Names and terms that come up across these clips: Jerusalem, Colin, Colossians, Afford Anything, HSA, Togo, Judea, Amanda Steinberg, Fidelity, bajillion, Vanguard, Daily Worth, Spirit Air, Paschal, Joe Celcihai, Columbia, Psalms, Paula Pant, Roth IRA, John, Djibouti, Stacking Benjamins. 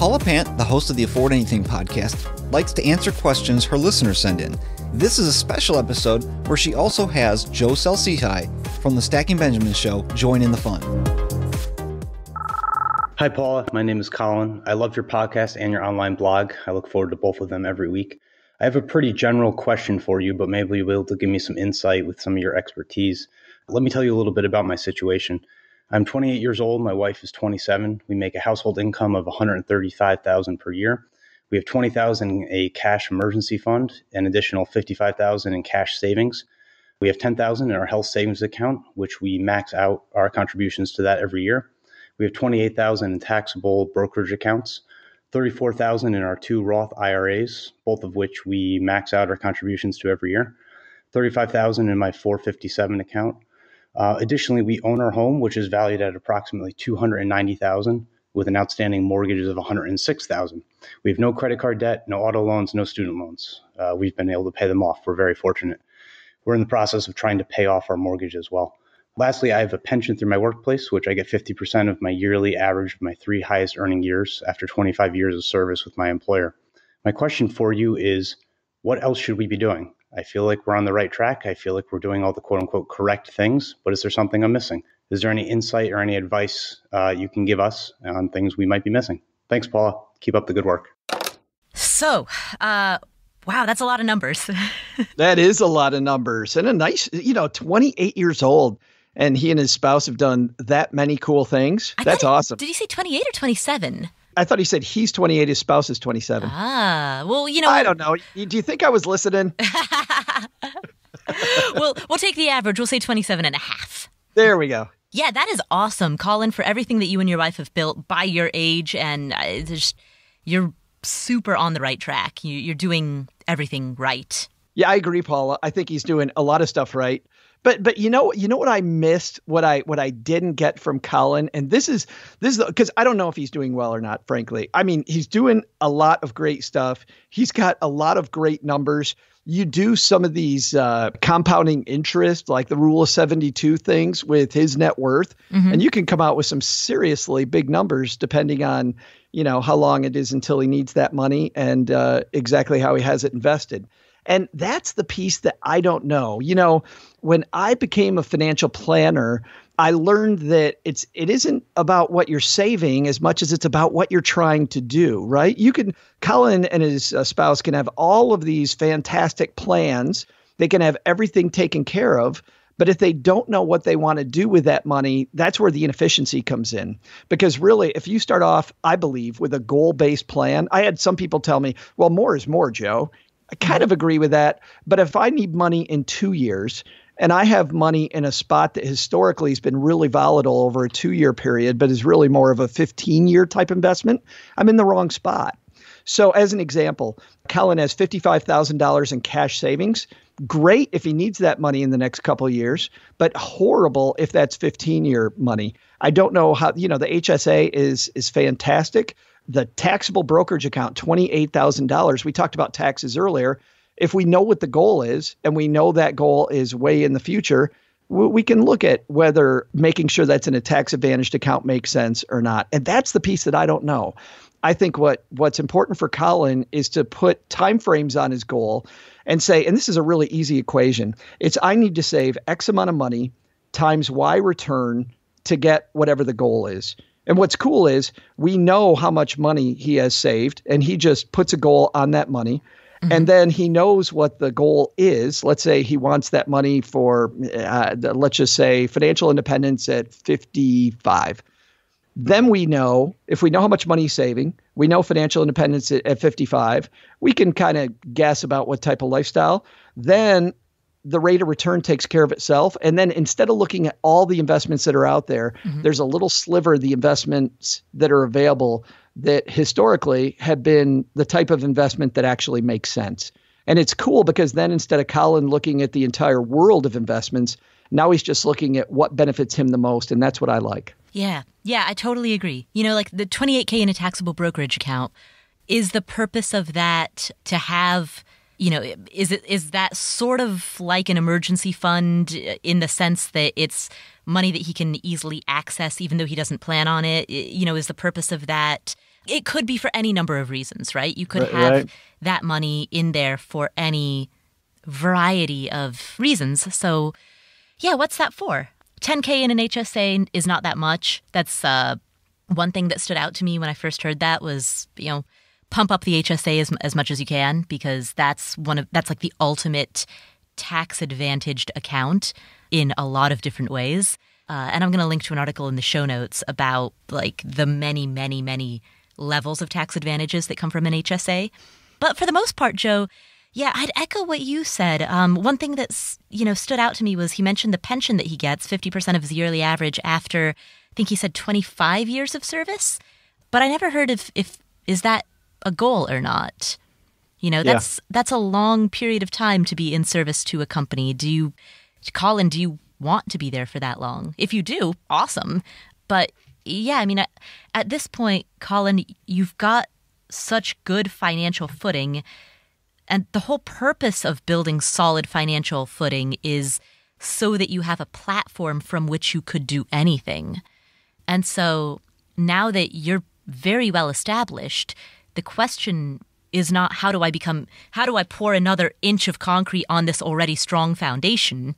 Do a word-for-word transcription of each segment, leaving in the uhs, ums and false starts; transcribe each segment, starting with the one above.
Paula Pant, the host of the Afford Anything podcast, likes to answer questions her listeners send in. This is a special episode where she also has Joe Celcihai from the Stacking Benjamins show join in the fun. Hi, Paula. My name is Colin. I love your podcast and your online blog. I look forward to both of them every week. I have a pretty general question for you, but maybe you'll be able to give me some insight with some of your expertise. Let me tell you a little bit about my situation. I'm twenty-eight years old. My wife is twenty-seven. We make a household income of one hundred thirty-five thousand dollars per year. We have twenty thousand dollars in a cash emergency fund, an additional fifty-five thousand dollars in cash savings. We have ten thousand dollars in our health savings account, which we max out our contributions to that every year. We have twenty-eight thousand dollars in taxable brokerage accounts, thirty-four thousand dollars in our two Roth I R As, both of which we max out our contributions to every year, thirty-five thousand dollars in my four fifty-seven account. Uh, additionally, we own our home, which is valued at approximately two hundred ninety thousand dollars with an outstanding mortgage of one hundred six thousand dollars. We have no credit card debt, no auto loans, no student loans. Uh, we've been able to pay them off. We're very fortunate. We're in the process of trying to pay off our mortgage as well. Lastly, I have a pension through my workplace, which I get fifty percent of my yearly average of my three highest earning years after twenty-five years of service with my employer. My question for you is, what else should we be doing? I feel like we're on the right track. I feel like we're doing all the quote unquote correct things, but is there something I'm missing? Is there any insight or any advice uh, you can give us on things we might be missing? Thanks, Paula. Keep up the good work. So, uh, wow, that's a lot of numbers. That is a lot of numbers, and a nice, you know, twenty-eight years old. And he and his spouse have done that many cool things. I That's he, awesome. Did he say twenty-eight or twenty-seven? I thought he said he's twenty-eight, his spouse is twenty-seven. Ah, well, you know. I don't know. Do you think I was listening? Well, we'll take the average. We'll say twenty-seven and a half. There we go. Yeah, that is awesome, Colin, for everything that you and your wife have built by your age. And uh, just, you're super on the right track. You, you're doing everything right. Yeah, I agree, Paula. I think he's doing a lot of stuff right. But but you know you know what I missed, what I what I didn't get from Colin, and this is this is because I don't know if he's doing well or not, frankly. I mean, he's doing a lot of great stuff. He's got a lot of great numbers. You do some of these uh, compounding interest, like the rule of seventy-two things with his net worth, mm-hmm. and you can come out with some seriously big numbers depending on, you know, how long it is until he needs that money and uh, exactly how he has it invested. And that's the piece that I don't know. You know, when I became a financial planner, I learned that it's it isn't about what you're saving as much as it's about what you're trying to do, right? You can, Colin and his spouse can have all of these fantastic plans. They can have everything taken care of. But if they don't know what they want to do with that money, that's where the inefficiency comes in. Because really, if you start off, I believe, with a goal-based plan, I had some people tell me, well, more is more, Joe. I kind of agree with that. But if I need money in two years and I have money in a spot that historically has been really volatile over a two-year period, but is really more of a fifteen-year type investment, I'm in the wrong spot. So as an example, Colin has fifty-five thousand dollars in cash savings. Great if he needs that money in the next couple of years, but horrible if that's fifteen-year money. I don't know how, you know, the H S A is is fantastic. The taxable brokerage account, twenty-eight thousand dollars. We talked about taxes earlier. If we know what the goal is and we know that goal is way in the future, we can look at whether making sure that's in a tax-advantaged account makes sense or not. And that's the piece that I don't know. I think what what's important for Colin is to put timeframes on his goal and say, and this is a really easy equation. It's I need to save X amount of money times Y return to get whatever the goal is. And what's cool is we know how much money he has saved, and he just puts a goal on that money. Mm-hmm. And then he knows what the goal is. Let's say he wants that money for, uh, let's just say, financial independence at fifty-five. Then we know, if we know how much money he's saving, we know financial independence at, at fifty-five, we can kind of guess about what type of lifestyle. Then the rate of return takes care of itself. And then instead of looking at all the investments that are out there, mm-hmm. there's a little sliver of the investments that are available that historically have been the type of investment that actually makes sense. And it's cool because then instead of Colin looking at the entire world of investments, now he's just looking at what benefits him the most. And that's what I like. Yeah. Yeah, I totally agree. You know, like the twenty-eight K in a taxable brokerage account, is the purpose of that to have, you know, is it is that sort of like an emergency fund in the sense that it's money that he can easily access even though he doesn't plan on it? You know, is the purpose of that It could be for any number of reasons, right? You could right, have right. that money in there for any variety of reasons. So, yeah, what's that for? ten K in an H S A is not that much. That's uh, one thing that stood out to me when I first heard that was, you know, pump up the H S A as, as much as you can, because that's one of that's like the ultimate tax advantaged account in a lot of different ways. Uh, and I'm going to link to an article in the show notes about like the many, many, many levels of tax advantages that come from an H S A. But for the most part, Joe, yeah, I'd echo what you said. Um, one thing that's, you know, stood out to me was he mentioned the pension that he gets, fifty percent of his yearly average after, I think he said twenty-five years of service. But I never heard if, if is that a goal or not. You know, that's yeah. that's a long period of time to be in service to a company. Do you, Colin, do you want to be there for that long? If you do, awesome. But yeah, I mean, at, at this point, Colin, you've got such good financial footing. And the whole purpose of building solid financial footing is so that you have a platform from which you could do anything. And so now that you're very well established, the question is not how do I become, how do I pour another inch of concrete on this already strong foundation?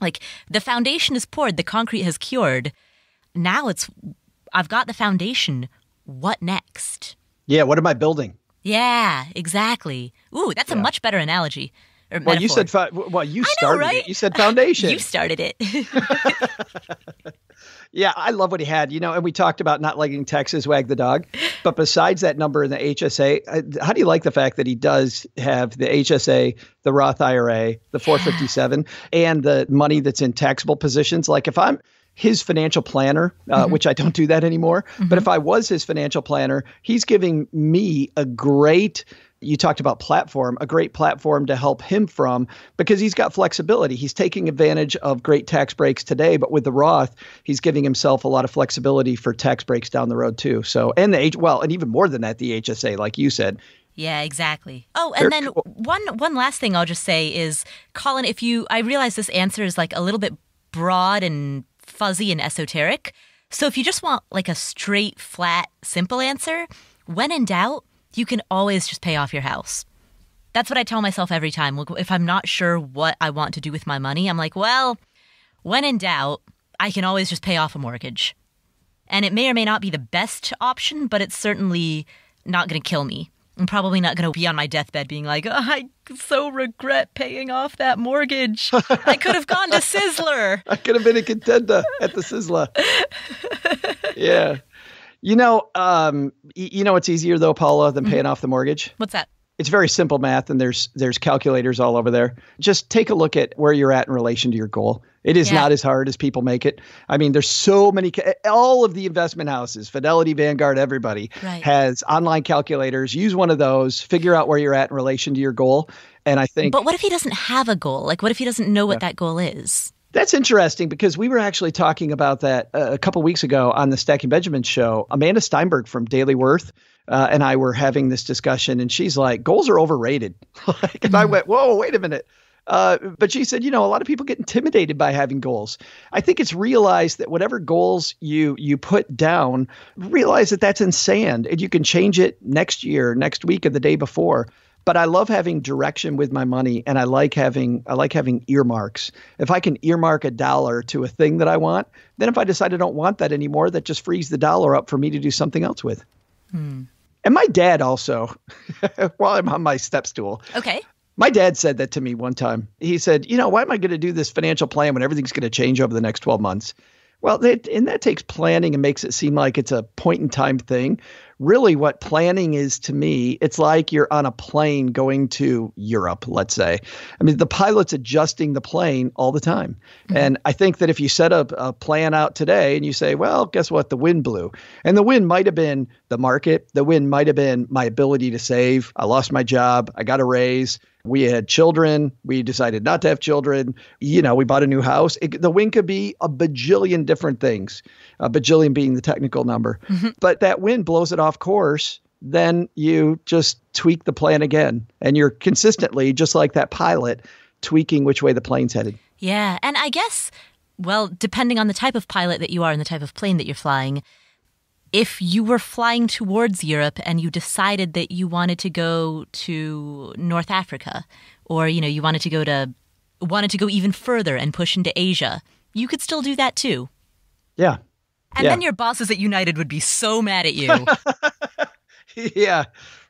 Like the foundation is poured, the concrete has cured. Now it's, I've got the foundation. What next? Yeah. What am I building? Yeah, exactly. Ooh, that's yeah. a much better analogy. Or well, metaphor. you said, fi- well, you started I know, right? it. You said foundation. You started it. Yeah, I love what he had, you know, and we talked about not liking Texas wag the dog. But besides that number in the H S A, how do you like the fact that he does have the H S A, the Roth I R A, the four fifty-seven, and the money that's in taxable positions? Like if I'm his financial planner, uh, mm-hmm. which I don't do that anymore, mm-hmm. but if I was his financial planner, he's giving me a great You talked about platform, a great platform to help him from, because he's got flexibility. He's taking advantage of great tax breaks today, but with the Roth, he's giving himself a lot of flexibility for tax breaks down the road too. So, and the H, well, and even more than that, the H S A, like you said. Yeah, exactly. Oh, and then cool. one one last thing I'll just say is, Colin, if you, I realize this answer is like a little bit broad and fuzzy and esoteric. So if you just want like a straight, flat, simple answer, when in doubt, you can always just pay off your house. That's what I tell myself every time. If I'm not sure what I want to do with my money, I'm like, well, when in doubt, I can always just pay off a mortgage. And it may or may not be the best option, but it's certainly not going to kill me. I'm probably not going to be on my deathbed being like, oh, I so regret paying off that mortgage. I could have gone to Sizzler. I could have been a contender at the Sizzler. Yeah. You know, um, you know what's easier though, Paula, than paying mm-hmm. off the mortgage? What's that? It's very simple math, and there's there's calculators all over there. Just take a look at where you're at in relation to your goal. It is yeah. not as hard as people make it. I mean, there's so many – all of the investment houses, Fidelity, Vanguard, everybody right. has online calculators. Use one of those. Figure out where you're at in relation to your goal. And I think – But what if he doesn't have a goal? Like what if he doesn't know what yeah. that goal is? That's interesting, because we were actually talking about that a couple weeks ago on the Stacking Benjamins show. Amanda Steinberg from Daily Worth uh, and I were having this discussion, and she's like, goals are overrated. like, and I went, whoa, wait a minute. Uh, but she said, you know, a lot of people get intimidated by having goals. I think it's realized that whatever goals you you put down, realize that that's in sand, and you can change it next year, next week, or the day before. But I love having direction with my money, and I like having I like having earmarks. If I can earmark a dollar to a thing that I want, then if I decide I don't want that anymore, that just frees the dollar up for me to do something else with. Hmm. And my dad also, while I'm on my step stool. Okay. My dad said that to me one time. He said, you know, why am I going to do this financial plan when everything's going to change over the next twelve months? Well, that, and that takes planning and makes it seem like it's a point-in-time thing. Really what planning is to me, it's like you're on a plane going to Europe, let's say. I mean, the pilot's adjusting the plane all the time. Mm-hmm. And I think that if you set up a plan out today and you say, well, guess what? The wind blew. And the wind might have been the market. The wind might have been my ability to save. I lost my job. I got a raise. We had children. We decided not to have children. You know, we bought a new house. It, the wind could be a bajillion different things, a bajillion being the technical number. Mm-hmm. But that wind blows it off course, then you just tweak the plan again. And you're consistently, just like that pilot, tweaking which way the plane's headed. Yeah. And I guess, well, depending on the type of pilot that you are and the type of plane that you're flying, if you were flying towards Europe and you decided that you wanted to go to North Africa, or, you know, you wanted to go to wanted to go even further and push into Asia, you could still do that too. Yeah. And yeah. then your bosses at United would be so mad at you. Yeah,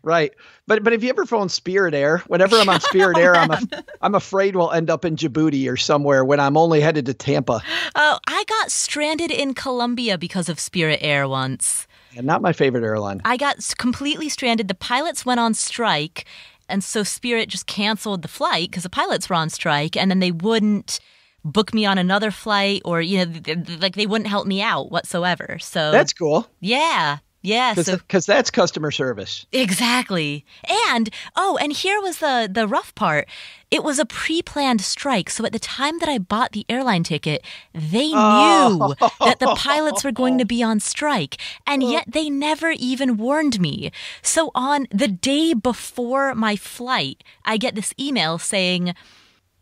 right. But but have you ever flown Spirit Air? Whenever I'm on Spirit Air, I'm af I'm afraid we'll end up in Djibouti or somewhere when I'm only headed to Tampa. Oh, I got stranded in Columbia because of Spirit Air once. And not my favorite airline. I got completely stranded. The pilots went on strike, and so Spirit just canceled the flight because the pilots were on strike, and then they wouldn't book me on another flight, or you know, like they wouldn't help me out whatsoever. So that's cool. Yeah. Yeah, because so, that's customer service. Exactly. And, oh, and here was the, the rough part. It was a pre-planned strike. So at the time that I bought the airline ticket, they oh. knew that the pilots were going to be on strike. And yet they never even warned me. So on the day before my flight, I get this email saying,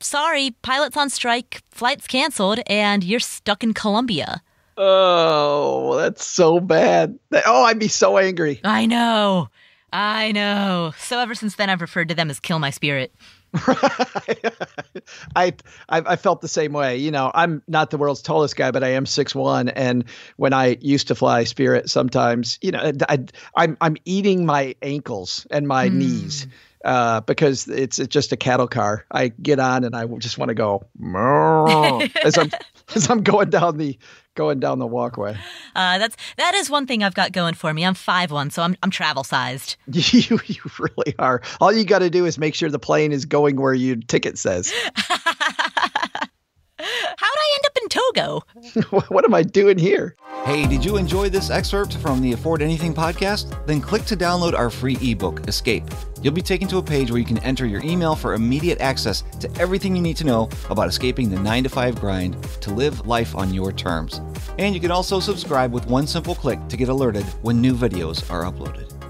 sorry, pilots on strike, flight's canceled, and you're stuck in Colombia. Oh, that's so bad. Oh, I'd be so angry. I know. I know. So ever since then, I've referred to them as Kill My Spirit. I, I felt the same way. You know, I'm not the world's tallest guy, but I am six one. And when I used to fly Spirit sometimes, you know, I, I'm, I'm eating my ankles and my mm. knees. Uh, because it's, it's just a cattle car. I get on and I just want to go as I'm as I'm going down the going down the walkway. Uh, that's that is one thing I've got going for me. I'm five one, so I'm I'm travel sized. you you really are. All you got to do is make sure the plane is going where your ticket says. How'd I end up in Togo? What am I doing here? Hey, did you enjoy this excerpt from the Afford Anything podcast? Then click to download our free ebook, Escape. You'll be taken to a page where you can enter your email for immediate access to everything you need to know about escaping the nine to five grind to live life on your terms. And you can also subscribe with one simple click to get alerted when new videos are uploaded.